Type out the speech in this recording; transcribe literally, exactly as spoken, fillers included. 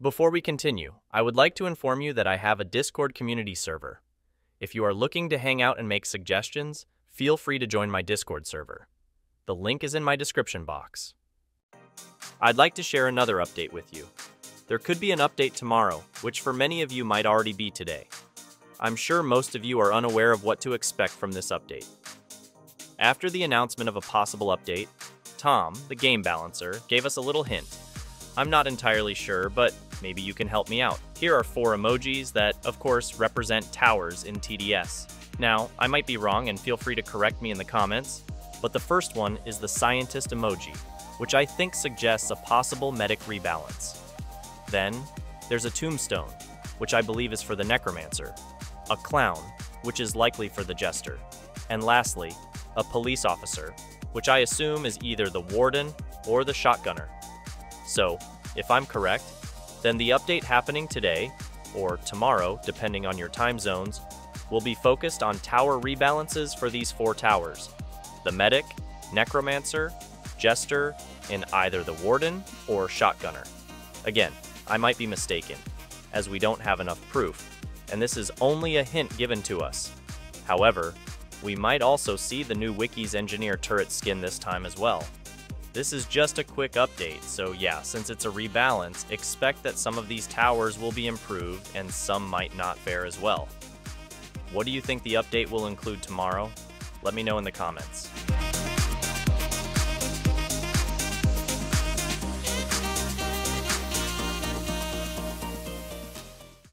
Before we continue, I would like to inform you that I have a Discord community server. If you are looking to hang out and make suggestions, feel free to join my Discord server. The link is in my description box. I'd like to share another update with you. There could be an update tomorrow, which for many of you might already be today. I'm sure most of you are unaware of what to expect from this update. After the announcement of a possible update, Tom, the game balancer, gave us a little hint. I'm not entirely sure, but maybe you can help me out. Here are four emojis that, of course, represent towers in T D S. Now, I might be wrong and feel free to correct me in the comments, but the first one is the scientist emoji, which I think suggests a possible medic rebalance. Then, there's a tombstone, which I believe is for the necromancer, a clown, which is likely for the jester, and lastly, a police officer, which I assume is either the warden or the shotgunner. So, if I'm correct, then the update happening today, or tomorrow, depending on your time zones, will be focused on tower rebalances for these four towers: the medic, necromancer, jester, and either the warden or shotgunner. Again, I might be mistaken, as we don't have enough proof, and this is only a hint given to us. However, we might also see the new Wiki's engineer turret skin this time as well. This is just a quick update, so yeah, since it's a rebalance, expect that some of these towers will be improved and some might not fare as well. What do you think the update will include tomorrow? Let me know in the comments.